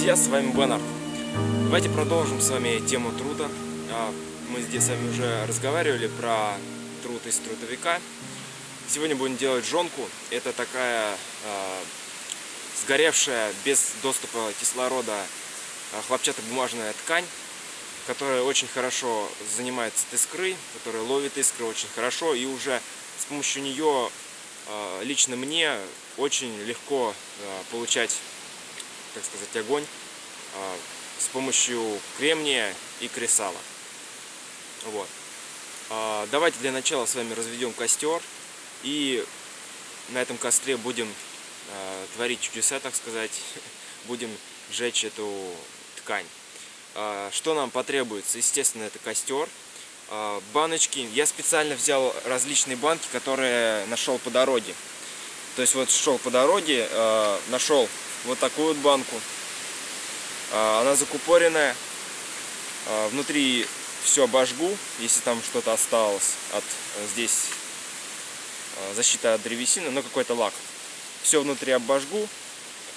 друзья, с вами Бенорд. Давайте продолжим с вами тему труда. Мы здесь с вами уже разговаривали про труд из трудовика. Сегодня будем делать жжёнку. Это такая сгоревшая, без доступа кислорода, хлопчатобумажная ткань, которая очень хорошо занимается от искры, которая ловит искры очень хорошо. И уже с помощью нее лично мне очень легко получать, так сказать, огонь с помощью кремния и кресала. Вот. Давайте для начала с вами разведем костер и на этом костре будем творить чудеса, так сказать, будем сжечь эту ткань. Что нам потребуется? Естественно, это костер, баночки. Я специально взял различные банки, которые нашел по дороге. То есть вот шел по дороге, нашел вот такую вот банку. Она закупоренная. Внутри все обожгу, если там что-то осталось от здесь защита от древесины, но какой-то лак. Все внутри обожгу.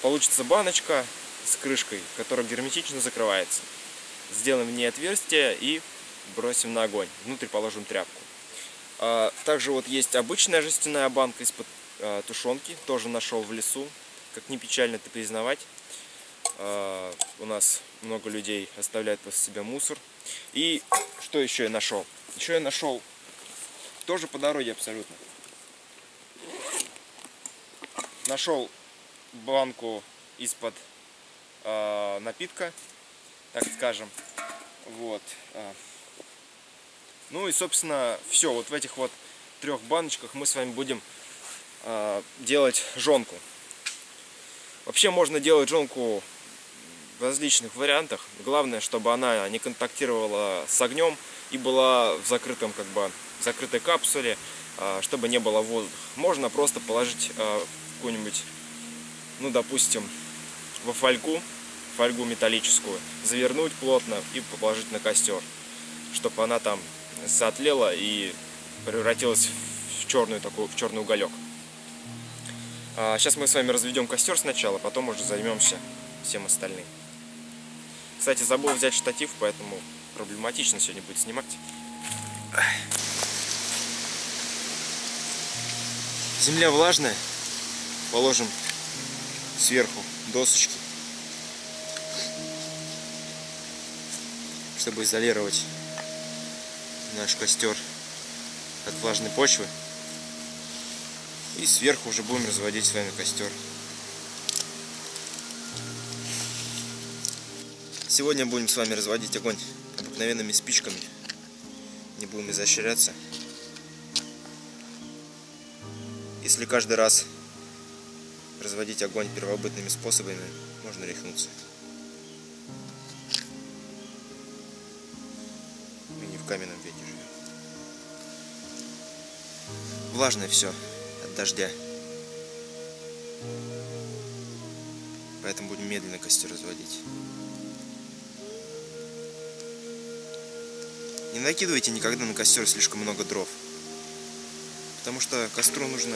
Получится баночка с крышкой, которая герметично закрывается. Сделаем в ней отверстие и бросим на огонь. Внутрь положим тряпку. Также вот есть обычная жестяная банка из-под тушенки. Тоже нашел в лесу. Как не печально это признавать. У нас много людей оставляет после себя мусор. И что еще я нашел? Еще я нашел тоже по дороге абсолютно. Нашел банку из-под напитка, так скажем. Вот. Ну и, собственно, все. Вот в этих вот трех баночках мы с вами будем делать жжёнку. Вообще можно делать жжёнку в различных вариантах. Главное, чтобы она не контактировала с огнем и была в закрытом, как бы, в закрытой капсуле, чтобы не было воздуха. Можно просто положить какую-нибудь, ну, допустим, во фольгу металлическую, завернуть плотно и положить на костер, чтобы она там соотлела и превратилась в черный уголек. Сейчас мы с вами разведем костер сначала, потом уже займемся всем остальным. Кстати, забыл взять штатив, поэтому проблематично сегодня будет снимать. Земля влажная, положим сверху досочки, чтобы изолировать наш костер от влажной почвы. И сверху уже будем разводить с вами костер. Сегодня будем с вами разводить огонь обыкновенными спичками. Не будем изощряться. Если каждый раз разводить огонь первобытными способами, можно рехнуться. Мы не в каменном веке живем. Влажное все от дождя. Поэтому будем медленно костер разводить. Не накидывайте никогда на костер слишком много дров. Потому что костру нужно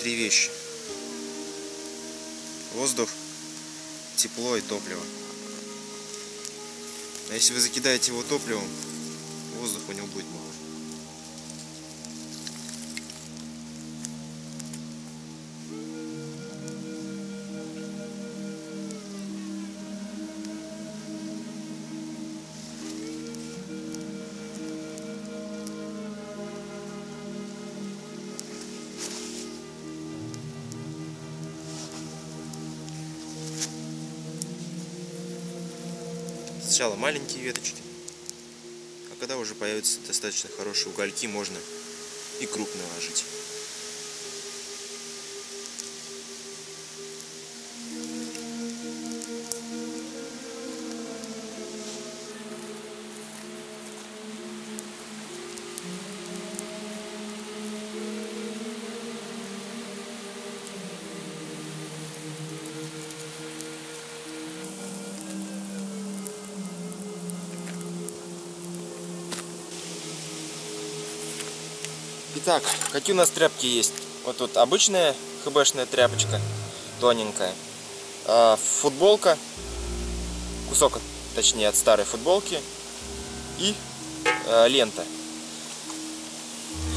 три вещи: воздух, тепло и топливо. А если вы закидаете его топливом, воздуха у него будет мало. Сначала маленькие веточки, а когда уже появятся достаточно хорошие угольки, можно и круг наложить. Итак, какие у нас тряпки есть? Вот тут обычная хбшная тряпочка, тоненькая. футболка, кусок, точнее, от старой футболки и лента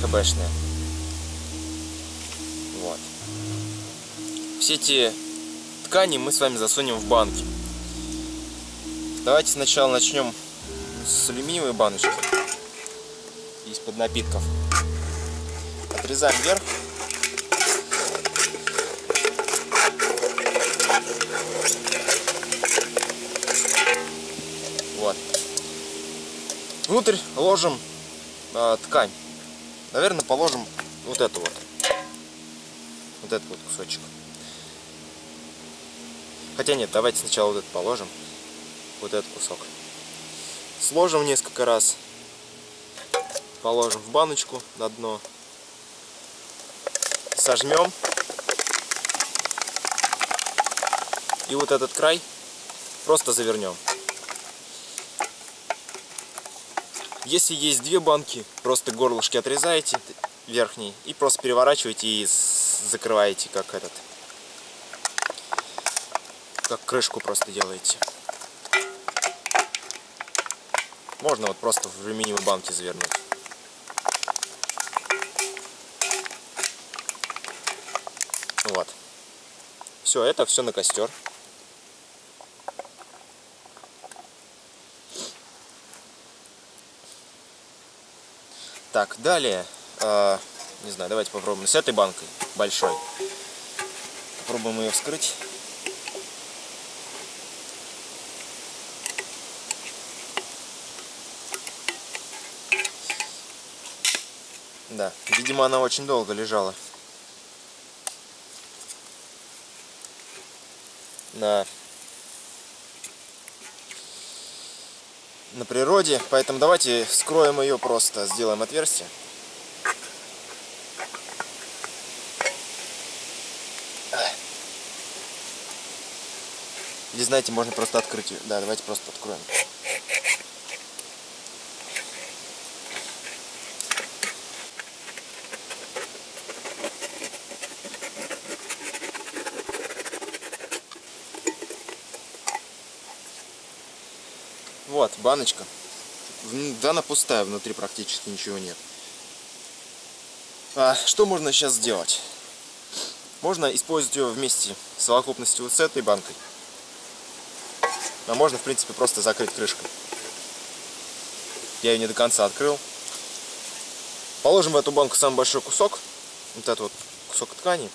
хбшная. Вот. Все эти ткани мы с вами засунем в банки. Давайте сначала начнем с алюминиевой баночки из-под напитков. Отрезаем верх. Вот. Внутрь ложим ткань. Наверное, положим вот эту вот. Вот этот вот кусочек. Хотя нет, давайте сначала вот этот положим. Вот этот кусок. Сложим несколько раз. Положим в баночку на дно. Сожмем. И вот этот край просто завернем. Если есть две банки, просто горлышки отрезаете, верхний, и просто переворачиваете и закрываете, как этот. Как крышку просто делаете. Можно вот просто в алюминиевой банке завернуть. Вот. Все, это все на костер. Так, далее, не знаю, давайте попробуем с этой банкой, большой. Попробуем ее вскрыть. Да, видимо, она очень долго лежала на природе, поэтому давайте вскроем ее просто, сделаем отверстие. Или, знаете, можно просто открыть ее. Да, давайте просто откроем. Вот, баночка. Да, она пустая, внутри практически ничего нет. А что можно сейчас сделать? Можно использовать ее вместе в совокупности вот с этой банкой. А можно, в принципе, просто закрыть крышкой. Я ее не до конца открыл. Положим в эту банку самый большой кусок. Вот этот вот кусок ткани.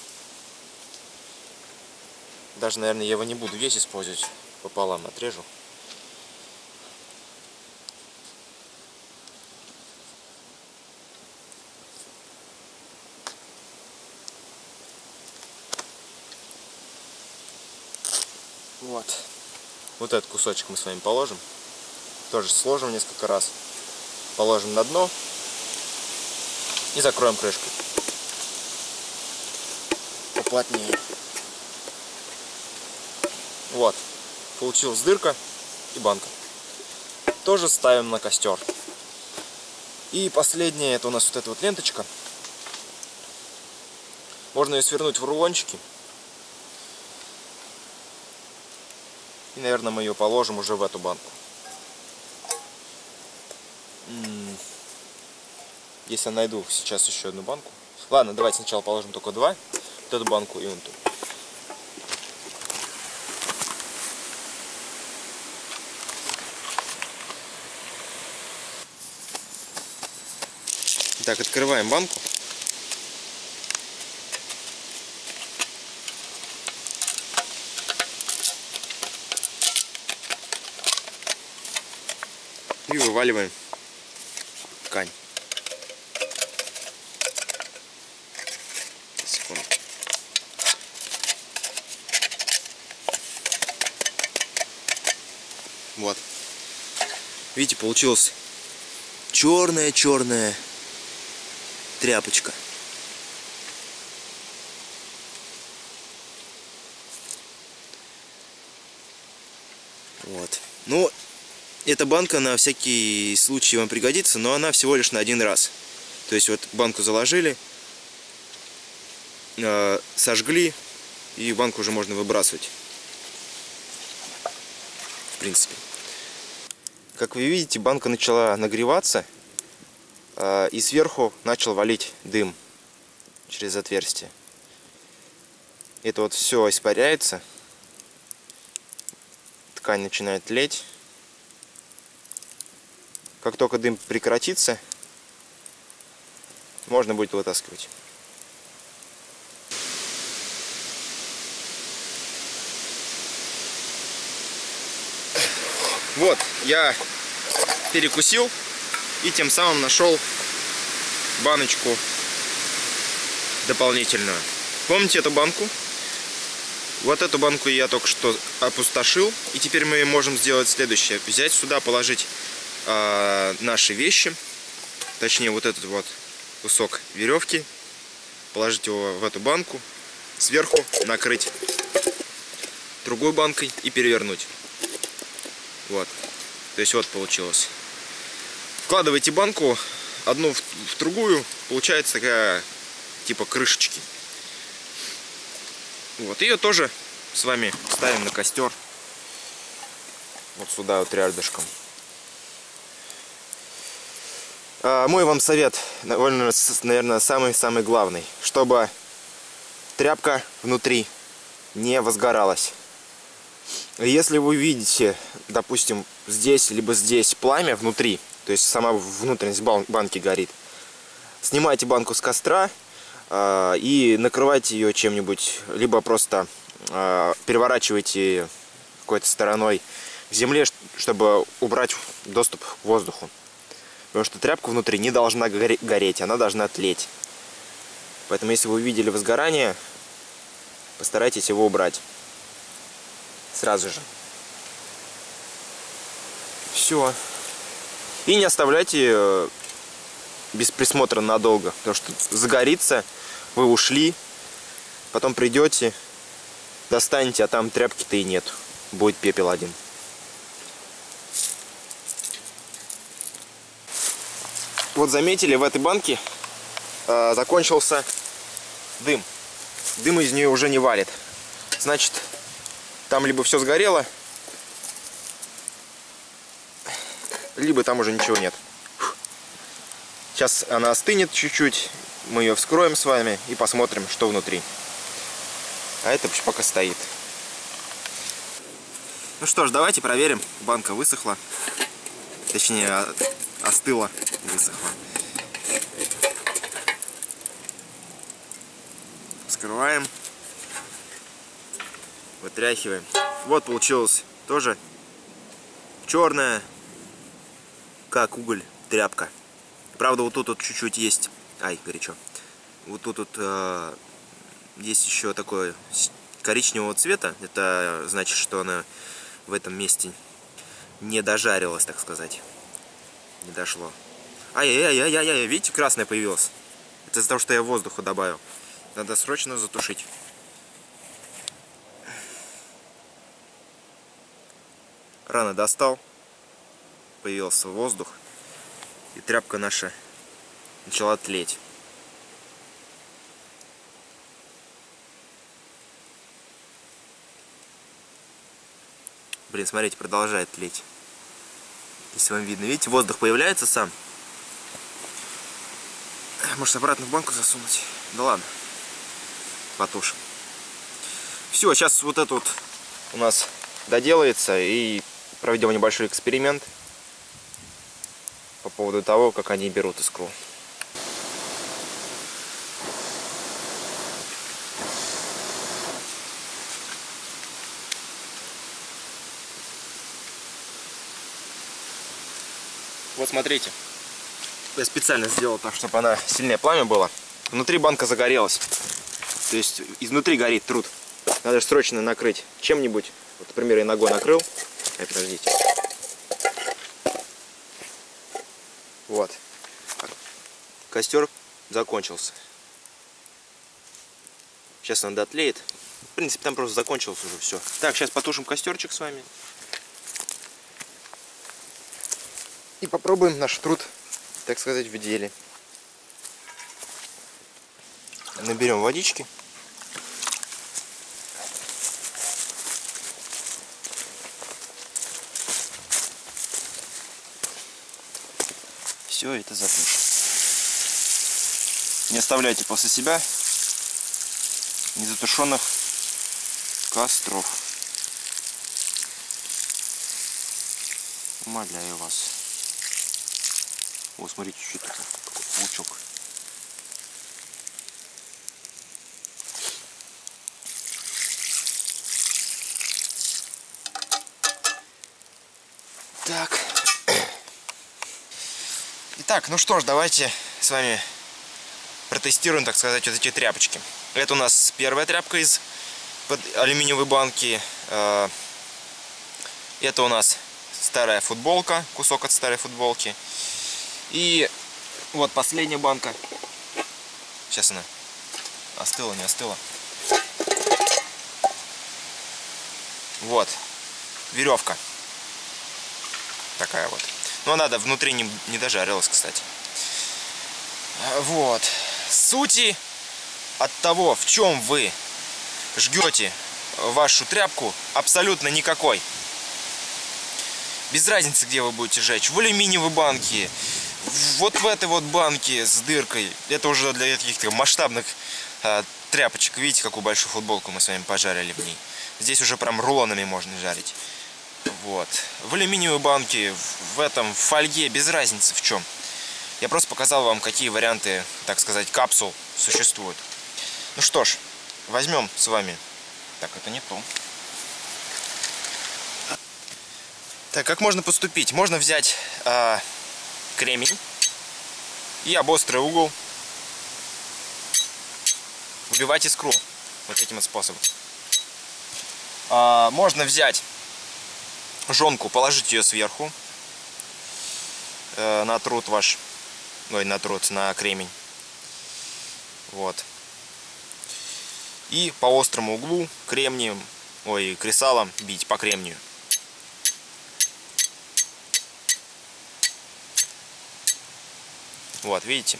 Даже, наверное, я его не буду весь использовать. Пополам отрежу. Вот. Вот этот кусочек мы с вами положим. Тоже сложим несколько раз. Положим на дно. И закроем крышкой. Поплотнее. Вот. Получилась дырка и банка. Тоже ставим на костер. И последнее, это у нас вот эта вот ленточка. Можно ее свернуть в рулончики. И, наверное, мы ее положим уже в эту банку. Если я найду сейчас еще одну банку. Ладно, давайте сначала положим только два. Вот эту банку и вон ту. Итак, открываем банку. И вываливаем ткань. Секунду. Вот. Видите, получилась черная-черная тряпочка. Вот. Ну, эта банка на всякий случай вам пригодится, но она всего лишь на один раз. То есть вот банку заложили, сожгли, и банку уже можно выбрасывать. принципе. Как вы видите, банка начала нагреваться, и сверху начал валить дым через отверстие. Это вот все испаряется, ткань начинает тлеть. Как только дым прекратится, можно будет вытаскивать. Вот, я перекусил и тем самым нашел баночку дополнительную. Помните эту банку? Вот эту банку я только что опустошил. И теперь мы можем сделать следующее. Взять сюда, положить наши вещи, точнее вот этот вот кусок веревки, положить его в эту банку, сверху накрыть другой банкой и перевернуть. Вот, то есть вот получилось. Вкладывайте банку одну в другую, получается такая типа крышечки. Вот, ее тоже с вами ставим на костер, вот сюда вот рядышком. Мой вам совет, наверное, самый-самый главный. Чтобы тряпка внутри не возгоралась. Если вы видите, допустим, здесь, либо здесь пламя внутри, то есть сама внутренность банки горит, снимайте банку с костра и накрывайте ее чем-нибудь, либо просто переворачивайте какой-то стороной к земле, чтобы убрать доступ к воздуху. Потому что тряпка внутри не должна гореть, она должна тлеть. Поэтому, если вы увидели возгорание, постарайтесь его убрать сразу же. Все. И не оставляйте без присмотра надолго, потому что загорится, вы ушли, потом придете, достанете, а там тряпки-то и нет. Будет пепел один. Вот заметили, в этой банке закончился дым. Дым из нее уже не валит. Значит, там либо все сгорело, либо там уже ничего нет. Сейчас она остынет чуть-чуть, мы ее вскроем с вами и посмотрим, что внутри. А это пока стоит. Ну что ж, давайте проверим. Банка высохла. Точнее, остыла, высохла. Вскрываем, вытряхиваем. Вот получилось тоже черная, как уголь, тряпка. Правда, вот тут вот чуть-чуть есть, ай, горячо. Вот тут вот есть еще такое коричневого цвета. Это значит, что она в этом месте не дожарилась, так сказать. Не дошло. Ай-яй-яй-яй-яй, видите, красное появилось. Это из-за того, что я воздуха добавил. Надо срочно затушить. Рано достал. Появился воздух. И тряпка наша начала тлеть. Блин, смотрите, продолжает тлеть. Если вам видно, видите, воздух появляется сам. Может, обратно в банку засунуть? Да ладно, потушим. Все, сейчас вот это вот у нас доделается, и проведем небольшой эксперимент по поводу того, как они берут искру. Вот смотрите, я специально сделал так, чтобы она сильнее пламя было. Внутри банка загорелась, то есть изнутри горит труд. Надо же срочно накрыть чем-нибудь. Вот, например, я ногой накрыл. Ай, подождите. Вот. Костер закончился. Сейчас он дотлеет. В принципе, там просто закончилось уже все. Так, сейчас потушим костерчик с вами. И попробуем наш труд, так сказать, в деле. Наберем водички. и затушим. Не оставляйте после себя незатушенных костров. Умоляю вас. О, смотрите, чуть-чуть такой лучок. Так. Итак, ну что ж, давайте с вами протестируем, так сказать, вот эти тряпочки. Это у нас первая тряпка из алюминиевой банки. Это у нас старая футболка, кусок от старой футболки. И вот последняя банка. Сейчас она остыла, не остыла. Вот, веревка. Такая вот. Но она внутри не дожарилась, кстати. Вот. Сути от того, в чем вы жгете вашу тряпку, абсолютно никакой. Без разницы, где вы будете жечь. В алюминиевой банке, вот в этой вот банке с дыркой. Это уже для каких-то масштабных тряпочек. Видите, какую большую футболку мы с вами пожарили в ней. Здесь уже прям рулонами можно жарить. Вот. В алюминиевой банке, в этом, в фольге, без разницы в чем. Я просто показал вам, какие варианты, так сказать, капсул существуют. Ну что ж, возьмем с вами... Так, это не то. Так, как можно поступить? Можно взять кремень и об острый угол выбивать искру. Вот этим вот способом. Можно взять жонку, положить ее сверху на труд ваш, ой, на труд, на кремень, вот, и по острому углу кремнием, ой, кресалом бить по кремнию. Вот, видите?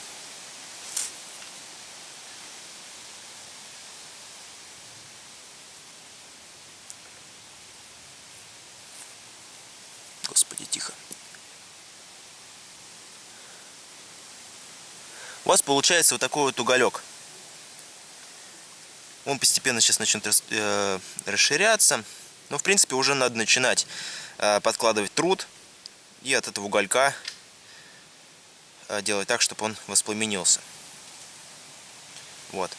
Господи, тихо. У вас получается вот такой вот уголек. Он постепенно сейчас начнет расширяться. Но, в принципе, уже надо начинать подкладывать труд. И от этого уголька делать так, чтобы он воспламенился. Вот.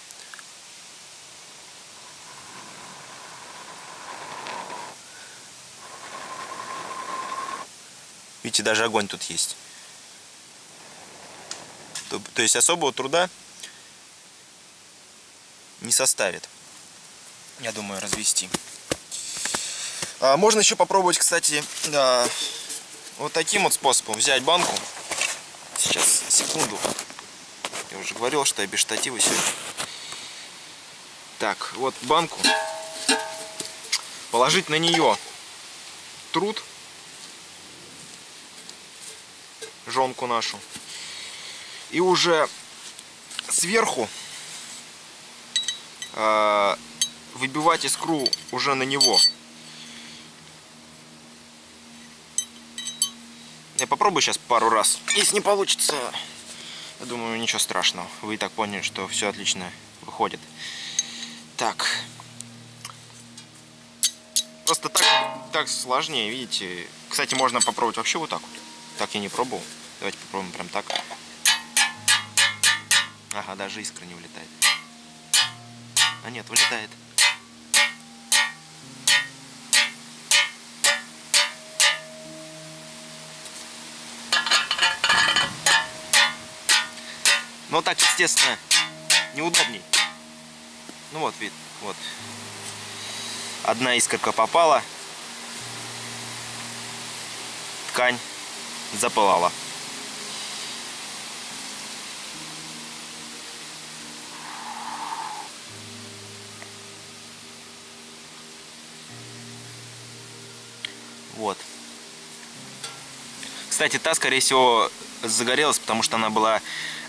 Видите, даже огонь тут есть. То есть особого труда не составит, я думаю, развести. Можно еще попробовать, кстати, вот таким вот способом взять банку. Сейчас, секунду. Я уже говорил, что я без штатива сегодня. Так, вот банку. Положить на нее труд. Жонку нашу. И уже сверху выбивать искру уже на него. Я попробую сейчас пару раз. Если не получится, я думаю, ничего страшного. Вы и так поняли, что все отлично выходит. Так. Просто так сложнее, видите. Кстати, можно попробовать вообще вот так вот. Так я не пробовал. Давайте попробуем прям так. Ага, даже искра не улетает. А нет, вылетает. Но так, естественно, неудобней. Ну вот, вид, вот. Одна искорка попала. Ткань запылала. Вот. Кстати, та, скорее всего, загорелась, потому что она была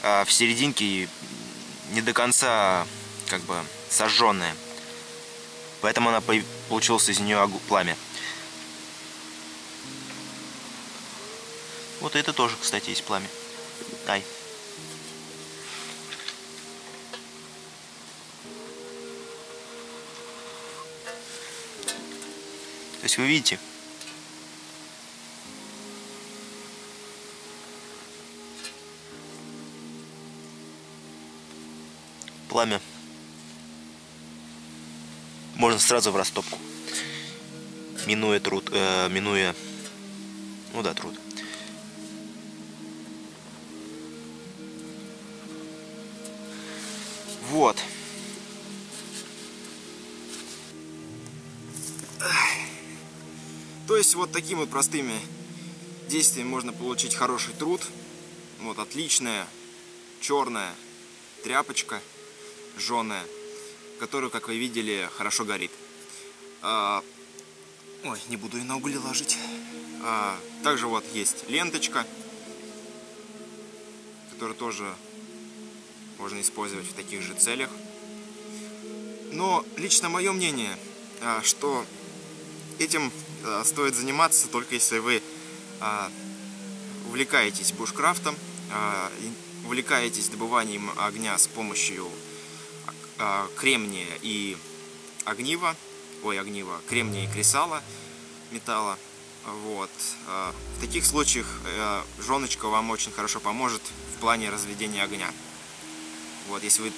в серединке и не до конца, как бы, сожженная. Поэтому она получилась из нее пламя. Вот это тоже, кстати, есть пламя. Đây. То есть вы видите, пламя можно сразу в растопку, минуя труд, труд. Вот. То есть вот таким вот простыми действиями можно получить хороший труд. Вот отличная черная тряпочка жженая, которую, как вы видели, хорошо горит. Ой, не буду ее на угли ложить. Также вот есть ленточка, которую тоже можно использовать в таких же целях. Но лично мое мнение, что этим стоит заниматься только если вы увлекаетесь бушкрафтом, увлекаетесь добыванием огня с помощью кремния и огнива, кремния и кресала, металла. Вот. В таких случаях жжёночка вам очень хорошо поможет в плане разведения огня. Вот, если вы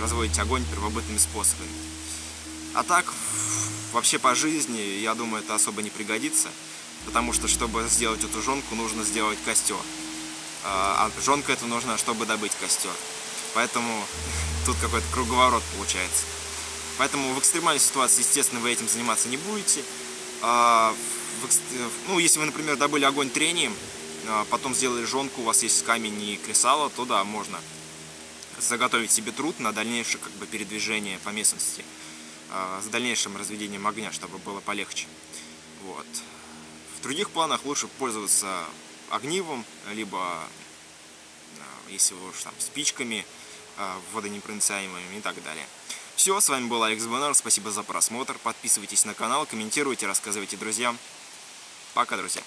разводите огонь первобытными способами. А так, вообще по жизни, я думаю, это особо не пригодится, потому что, чтобы сделать эту жжёнку, нужно сделать костер. А жжёнка это нужно, чтобы добыть костер. Поэтому тут какой-то круговорот получается. Поэтому в экстремальной ситуации, естественно, вы этим заниматься не будете. Ну, если вы, например, добыли огонь трением, потом сделали жжёнку, у вас есть камень и кресало, то да, можно заготовить себе труд на дальнейшее передвижение по местности с дальнейшим разведением огня, чтобы было полегче. Вот. В других планах лучше пользоваться огнивом, либо, если вы уж там, спичками водонепроницаемыми и так далее. Все, с вами был Алекс Бенорд, спасибо за просмотр, подписывайтесь на канал, комментируйте, рассказывайте друзьям. Пока, друзья!